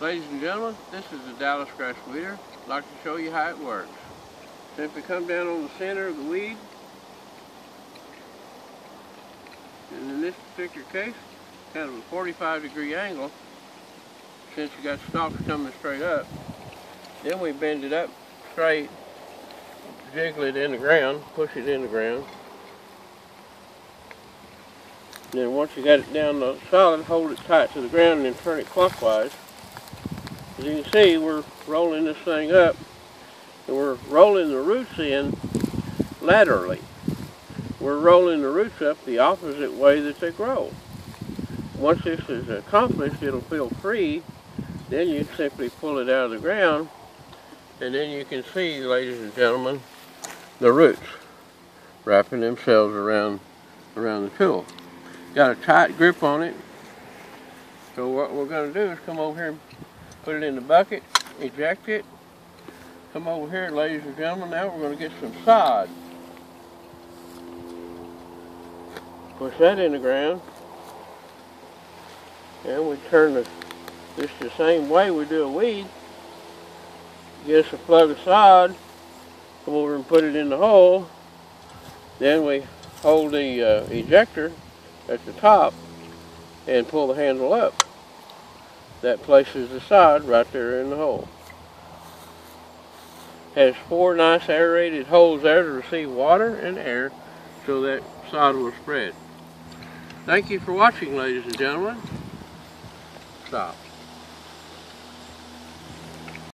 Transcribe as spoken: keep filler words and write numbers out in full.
Ladies and gentlemen, this is the Dallisgrass Weeder. I'd like to show you how it works. Simply come down on the center of the weed. And in this particular case, kind of a forty-five degree angle, since you got stalks coming straight up. Then we bend it up straight, jiggle it in the ground, push it in the ground. Then once you got it down the solid, hold it tight to the ground and then turn it clockwise. As you can see, we're rolling this thing up, and we're rolling the roots in laterally. We're rolling the roots up the opposite way that they grow. Once this is accomplished, it'll feel free. Then you simply pull it out of the ground, and then you can see, ladies and gentlemen, the roots wrapping themselves around, around the tool. Got a tight grip on it. So what we're going to do is come over here and put it in the bucket, eject it. Come over here, ladies and gentlemen, now we're going to get some sod. Push that in the ground. And we turn the, this the same way we do a weed. Get us a plug of sod. Come over and put it in the hole. Then we hold the uh, ejector at the top and pull the handle up. That places the sod right there in the hole. Has four nice aerated holes there to receive water and air so that sod will spread. Thank you for watching, ladies and gentlemen. Stop.